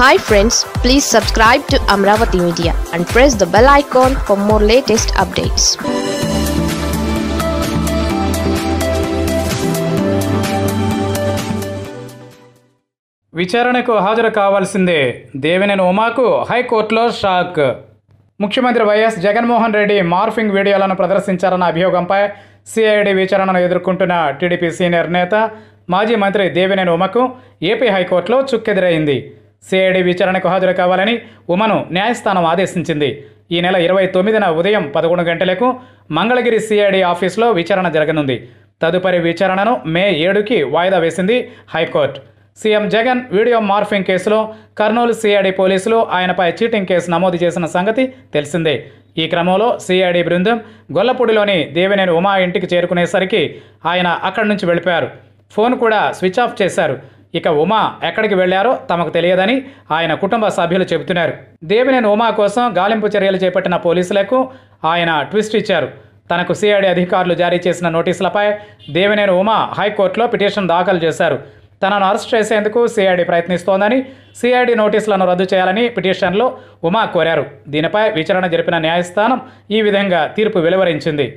Hi friends, please subscribe to Amaravathi Media and press the bell icon for more latest updates. విచారణకు హాజరు కావాల్సిందే దేవినేని ఉమాకు హైకోర్టులో షాక్. ముఖ్యమంత్రి వైఎస్ జగన్మోహన్ రెడ్డి మార్ఫింగ్ వీడియోలను ప్రదర్శించారన్న అభియోగంపై సిఐడి విచారణను ఎదుర్కొంటున్న టీడీపీ సీనియర్ నేత మాజీ మంత్రి దేవినేని ఉమకు ఏపీ హైకోర్టులో చుక్కెదురైంది. సిఐడి విచారణకు హాజరు కావాలని ఉమను న్యాయస్థానం ఆదేశించింది. ఈ నెల 29న ఉదయం 11 గంటలకు మంగళగిరి సిఐడి ఆఫీసులో విచారణ జరగనుంది. తదుపరి విచారణను మే 7కి వాయిదా వేసింది high court. CM Jagan video morphing కేసులో కర్నూలు సిఐడి పోలీసులు ఆయనపై చీటింగ్ కేసు నమోదు చేసిన సంగతి తెలిసిందే. ఈ క్రమంలో సిఐడి బృందం గొల్లపూడిలోని దేవినేని ఉమా ఇంటికి చేరుకునేసరికి ఆయన అక్కడి నుంచి వెళ్ళిపోయారు. ఫోన్ కూడా స్విచ్ ఆఫ్ చేశారు. ఇక ఉమా ఎక్కడికి వెళ్లారో తమకు తెలియదని ఆయన కుటుంబ సభ్యులు చెబుతున్నారు. దేవినేని ఉమా కోసం గాలింపు చర్యలు చేపట్టిన పోలీసులకు ఆయన ట్విస్ట్ ఇచ్చారు. తనకు సిఐడి అధికారులు జారీ చేసిన నోటీసులపై దేవినేని ఉమా హైకోర్టులో పిటిషన్ దాఖలు చేశారు. తనను అరెస్ట్ చేసేందుకు సిఐడి ప్రయత్నిస్తోందని, సిఐడి నోటీసులను రద్దు చేయాలని పిటిషన్లో ఉమా కోరారు. దీనిపై విచారణ జరిపిన న్యాయస్థానం ఈ విధంగా తీర్పు వెలువరించింది.